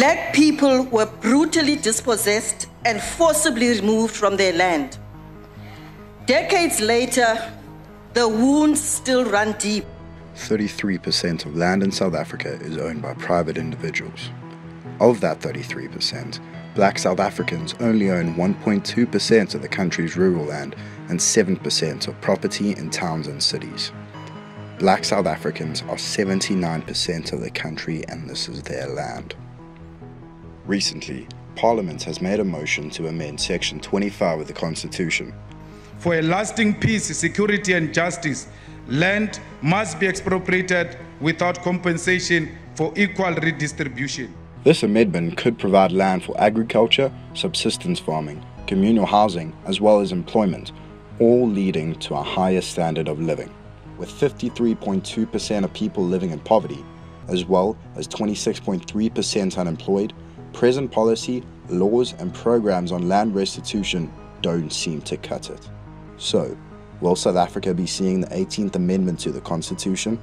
Black people were brutally dispossessed and forcibly removed from their land. Decades later, the wounds still run deep. 33% of land in South Africa is owned by private individuals. Of that 33%, Black South Africans only own 1.2% of the country's rural land and 7% of property in towns and cities. Black South Africans are 79% of the country, and this is their land. Recently, Parliament has made a motion to amend Section 25 of the Constitution. For a lasting peace, security and justice, land must be expropriated without compensation for equal redistribution. This amendment could provide land for agriculture, subsistence farming, communal housing, as well as employment, all leading to a higher standard of living, with 53.2% of people living in poverty, as well as 26.3% unemployed. Present policy, laws and programs on land restitution don't seem to cut it. So, will South Africa be seeing the 18th Amendment to the Constitution?